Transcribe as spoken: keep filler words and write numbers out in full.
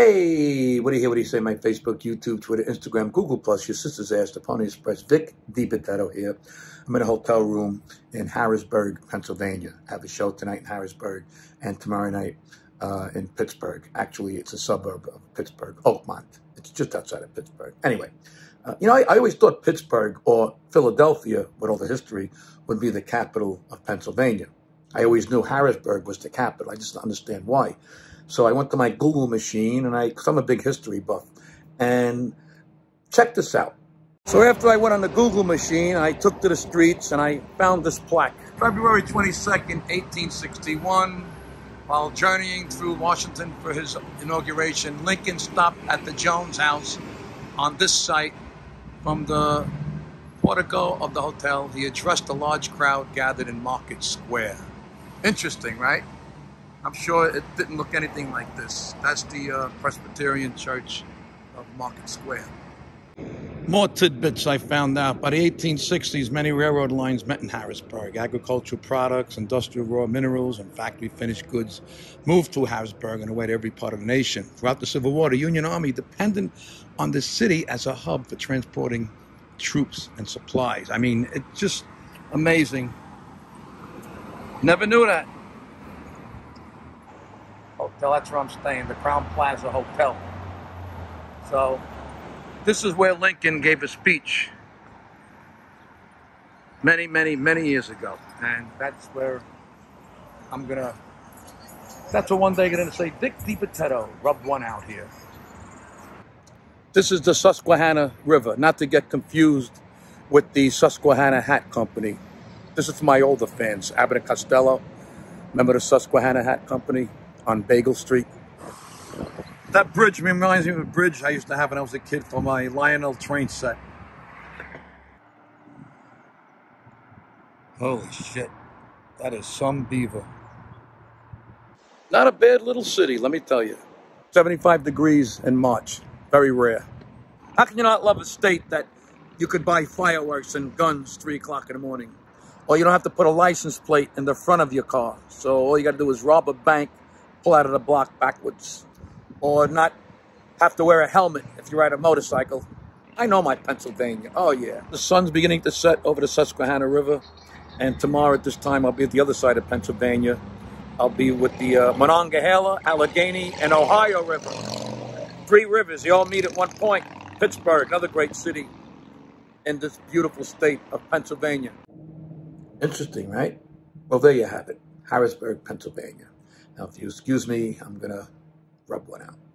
Hey, what do you hear? What do you say? My Facebook, YouTube, Twitter, Instagram, Google Plus, your sister's ass, the Pony Express, Vic DiBitetto here. I'm in a hotel room in Harrisburg, Pennsylvania. I have a show tonight in Harrisburg and tomorrow night uh, in Pittsburgh. Actually, it's a suburb of Pittsburgh, Oakmont. It's just outside of Pittsburgh. Anyway, uh, you know, I, I always thought Pittsburgh or Philadelphia, with all the history, would be the capital of Pennsylvania. I always knew Harrisburg was the capital. I just don't understand why. So I went to my Google machine, and I, because I'm a big history buff, and check this out. So after I went on the Google machine, I took to the streets, and I found this plaque. February twenty-second, eighteen sixty-one, while journeying through Washington for his inauguration, Lincoln stopped at the Jones house on this site. From the portico of the hotel, he addressed a large crowd gathered in Market Square. Interesting, right? I'm sure it didn't look anything like this. That's the uh, Presbyterian Church of Market Square. More tidbits I found out. By the eighteen sixties, many railroad lines met in Harrisburg. Agricultural products, industrial raw minerals, and factory-finished goods moved to Harrisburg and away to every part of the nation. Throughout the Civil War, the Union Army depended on the city as a hub for transporting troops and supplies. I mean, it's just amazing. Never knew that. Hotel, that's where I'm staying, the Crowne Plaza Hotel. So this is where Lincoln gave a speech many, many, many years ago. And that's where I'm gonna, that's where one day I'm gonna say, Vic DiBitetto rubbed one out here. This is the Susquehanna River, not to get confused with the Susquehanna Hat Company. This is for my older fans, Abbott and Costello. Remember the Susquehanna Hat Company? On Bagel Street. That bridge reminds me of a bridge I used to have when I was a kid for my Lionel train set. Holy shit, that is some beaver. Not a bad little city, let me tell you. seventy-five degrees in March, very rare. How can you not love a state that you could buy fireworks and guns three o'clock in the morning? Or you don't have to put a license plate in the front of your car. So all you gotta do is rob a bank, pull out of the block backwards, or not have to wear a helmet if you ride a motorcycle. I know my Pennsylvania. Oh, yeah. The sun's beginning to set over the Susquehanna River, and tomorrow at this time I'll be at the other side of Pennsylvania. I'll be with the uh, Monongahela, Allegheny, and Ohio River. Three rivers, they all meet at one point. Pittsburgh, another great city in this beautiful state of Pennsylvania. Interesting, right? Well, there you have it. Harrisburg, Pennsylvania. Now, if you excuse me, I'm going to rub one out.